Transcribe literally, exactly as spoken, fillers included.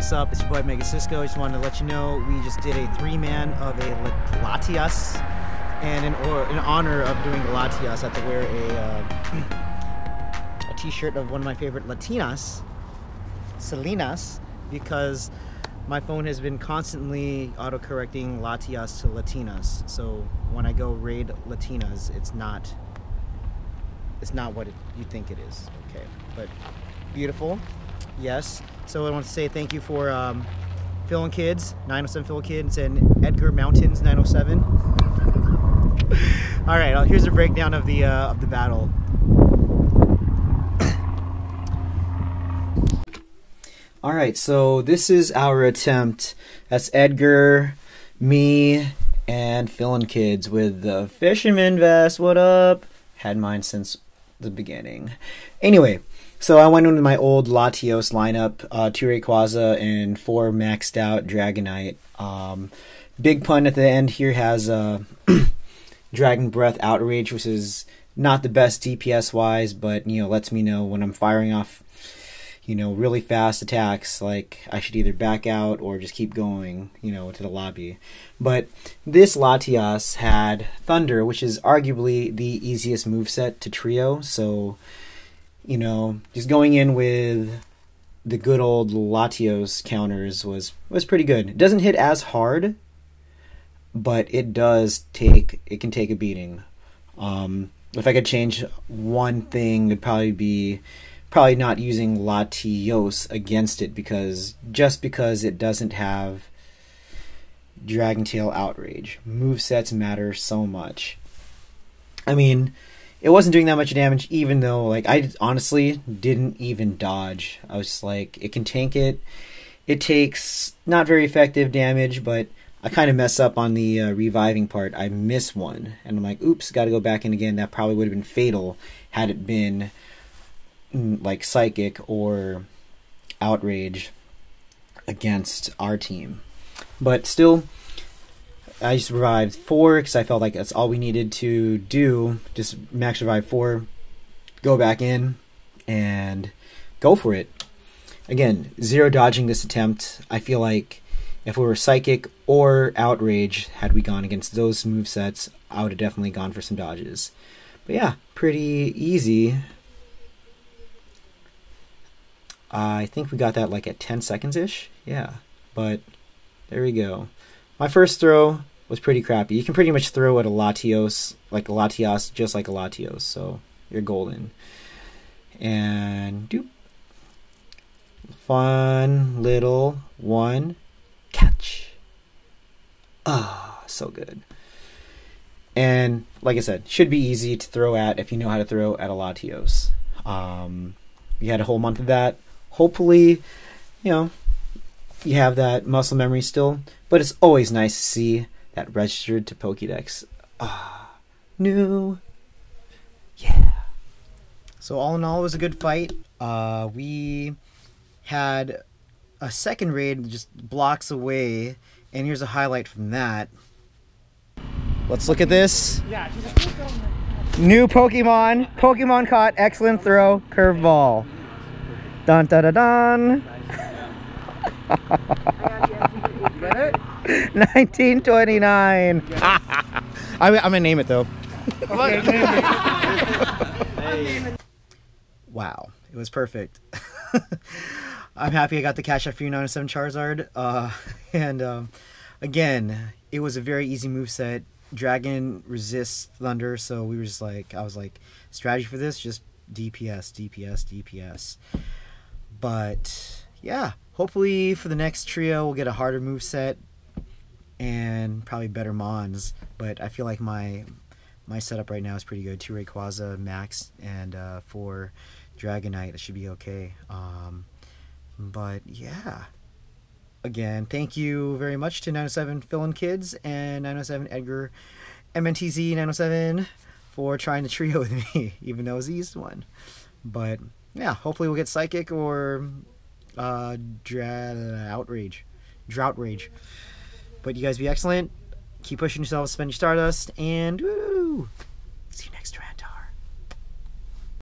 What's up? It's your boy Mega Cisco. I just wanted to let you know we just did a three-man of a Latias, and in, or, in honor of doing Latias, I have to wear a, uh, a t-shirt of one of my favorite Latinas, Selenas, because my phone has been constantly auto-correcting Latias to Latinas. So when I go raid Latinas, it's not, it's not what it, you think it is. Okay, but beautiful, yes. So I want to say thank you for um, Phil and Kids, nine oh seven Phil Kids, and Edgar Mountains nine oh seven. All right, here's a breakdown of the uh, of the battle. All right, so this is our attempt. That's Edgar, me, and Phil and Kids with the fisherman vest. What up? Had mine since the beginning. Anyway. So I went into my old Latios lineup, uh, two Rayquaza and four maxed out Dragonite. Um, big pun at the end here has uh, Dragon Breath Outrage, which is not the best D P S-wise, but, you know, lets me know when I'm firing off, you know, really fast attacks, like I should either back out or just keep going, you know, to the lobby. But this Latias had Thunder, which is arguably the easiest moveset to trio, so... You know, just going in with the good old Latios counters was, was pretty good. It doesn't hit as hard, but it does take, it can take a beating. Um, if I could change one thing, it'd probably be probably not using Latios against it, because just because it doesn't have Dragon Tail Outrage. Movesets matter so much. I mean... It wasn't doing that much damage, even though, like, I honestly didn't even dodge. I was just like, it can tank it. It takes not very effective damage, but I kind of mess up on the uh, reviving part. I miss one, and I'm like, oops, got to go back in again. That probably would have been fatal had it been, like, Psychic or Outrage against our team. But still... I just revived four because I felt like that's all we needed to do. Just max revive four, go back in, and go for it. Again, zero dodging this attempt. I feel like if we were Psychic or Outrage, had we gone against those movesets, I would have definitely gone for some dodges. But yeah, pretty easy. Uh, I think we got that like at ten seconds-ish. Yeah, but there we go. My first throw was pretty crappy. You can pretty much throw at a Latios, like a Latias, just like a Latios, so you're golden. And doop. Fun little one catch. Ah, so good. And like I said, should be easy to throw at if you know how to throw at a Latios. Um, we had a whole month of that. Hopefully, you know, you have that muscle memory still, but it's always nice to see that registered to Pokédex. Ah, new. Yeah. So all in all, it was a good fight. Uh, we had a second raid just blocks away, and here's a highlight from that. Let's look at this. Yeah, new Pokemon. Pokemon caught. Excellent throw. Curveball. Dun da da dun. nineteen twenty-nine. I'm, I'm gonna name it though. Wow, it was perfect. I'm happy I got the catch after you nine oh seven Charizard. Uh, and um, again, it was a very easy moveset. Dragon resists Thunder, so we were just like, I was like, strategy for this, just D P S, D P S, D P S. But yeah. Hopefully for the next trio we'll get a harder moveset and probably better mons, but I feel like my my setup right now is pretty good. Two Rayquaza max and uh, four Dragonite. It should be okay. Um, but yeah, again, thank you very much to nine oh seven Phil and Kids and nine oh seven Edgar M N T Z nine oh seven for trying to trio with me, even though it was the easiest one. But yeah, hopefully we'll get Psychic or... Uh, dra outrage, drought rage. But you guys be excellent. Keep pushing yourselves, spend your Stardust, and woo! See you next round.